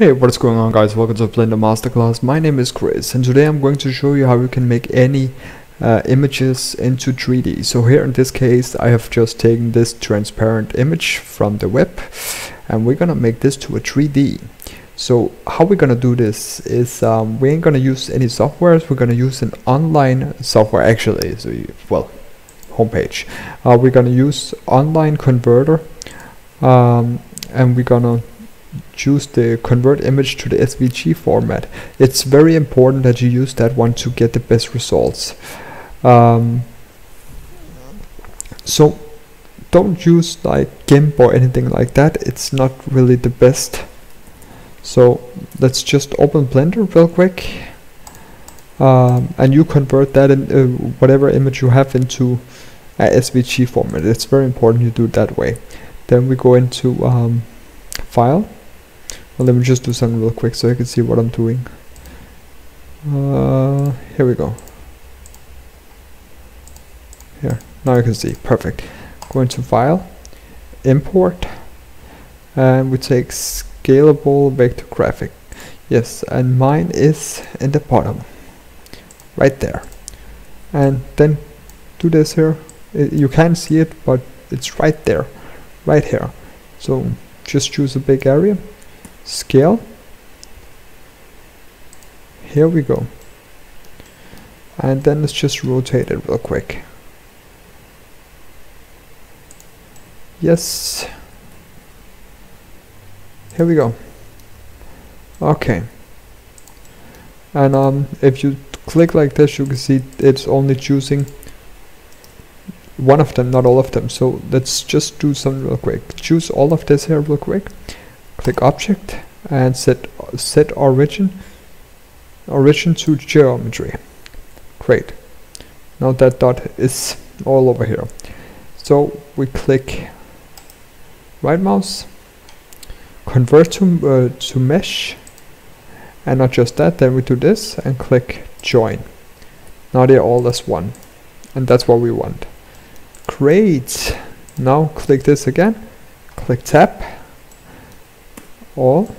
Hey, what's going on guys, welcome to Blender Masterclass. My name is Chris and today I'm going to show you how you can make any images into 3D. So here in this case I have just taken this transparent image from the web and we're gonna make this to a 3D. So how we're gonna do this is we ain't gonna use any softwares, we're gonna use an online software actually, so homepage. We're gonna use online converter and we're gonna choose the convert image to the SVG format. It's very important that you use that one to get the best results. So don't use like GIMP or anything like that, it's not really the best. So let's just open Blender real quick and you convert that in whatever image you have into a SVG format. It's very important you do it that way. Then we go into file. Well, let me just do something real quick so you can see what I'm doing. Here we go. Here, now you can see, perfect. Go into file, import, and we take scalable vector graphic. Yes, and mine is in the bottom, right there. And then do this here. You can't see it, but it's right there, right here. So just choose a big area, scale, here we go, and then let's just rotate it real quick. Yes, here we go. Okay, and if you click like this you can see it's only choosing one of them, not all of them. So let's just do something real quick. Choose all of this here real quick, click object and set origin to geometry. Great, now that dot is all over here. So we click right mouse, convert to mesh, and not just that, then we do this and click join. Now they're all as one and that's what we want. Great, now click this again, click tab, all,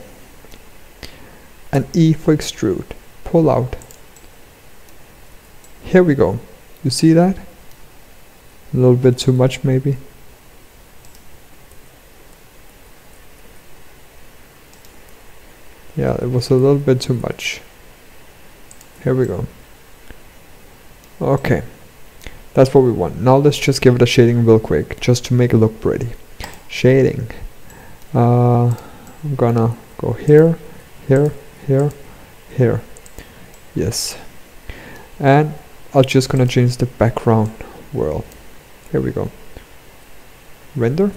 and E for extrude, pull out. Here we go, you see that? A little bit too much maybe. Yeah, it was a little bit too much. Here we go. Okay. That's what we want. Now let's just give it a shading real quick, just to make it look pretty. Shading. I'm gonna go here, here, here, here. Yes. And I'm just gonna change the background world. Here we go. Render.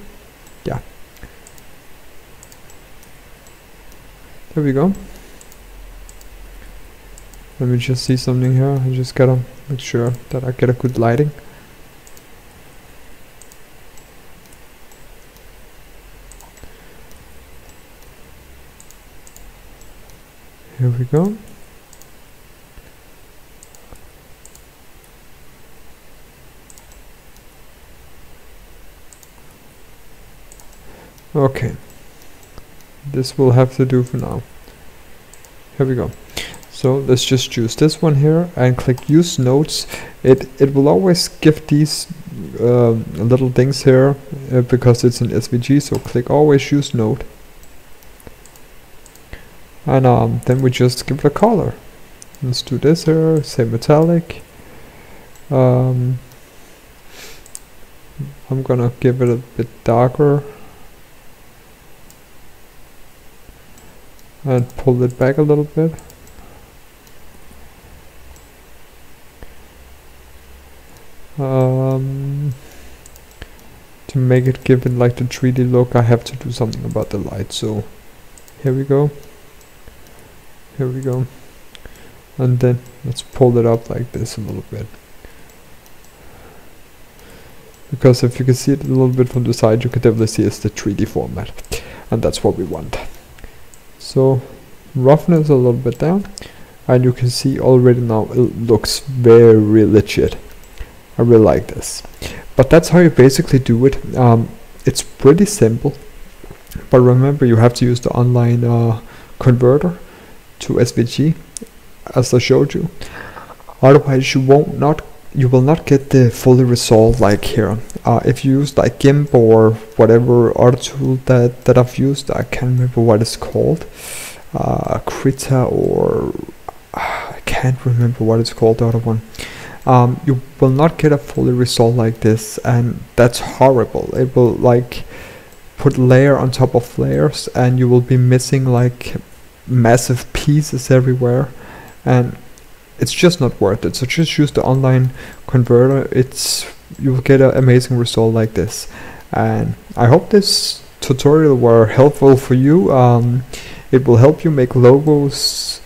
Yeah. There we go. Let me just see something here. I just gotta make sure that I get a good lighting. Here we go. Okay. This will have to do for now. Here we go. So let's just choose this one here and click use nodes. It will always give these little things here because it's an SVG, so click always use node. And then we just give it a color. Let's do this here, say metallic. I'm gonna give it a bit darker and pull it back a little bit. To make it give it like the 3D look, I have to do something about the light. So here we go, here we go, and then let's pull it up like this a little bit, because if you can see it a little bit from the side you can definitely see it's the 3D format and that's what we want. So roughness a little bit down and you can see already now it looks very legit. I really like this, but that's how you basically do it. It's pretty simple, but remember you have to use the online converter to SVG as I showed you. Otherwise you will not get the fully result like here. If you use like GIMP or whatever other tool that I've used, I can't remember what it's called, Krita, or I can't remember what it's called, the other one. You will not get a fully result like this, and that's horrible. It will like put layer on top of layers, and you will be missing like massive pieces everywhere, and it's just not worth it. So just use the online converter. You'll get an amazing result like this. And I hope this tutorial were helpful for you. It will help you make logos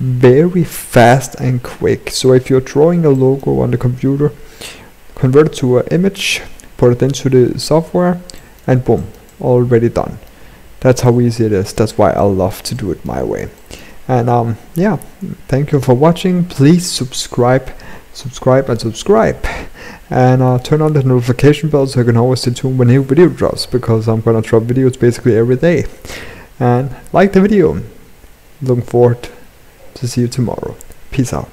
very fast and quick. So if you're drawing a logo on the computer, convert it to an image, put it into the software, and boom, already done. That's how easy it is. That's why I love to do it my way. And yeah, thank you for watching. Please subscribe, and turn on the notification bell so you can always stay tuned when new video drops, because I'm gonna drop videos basically every day. And like the video. Looking forward to see you tomorrow. Peace out.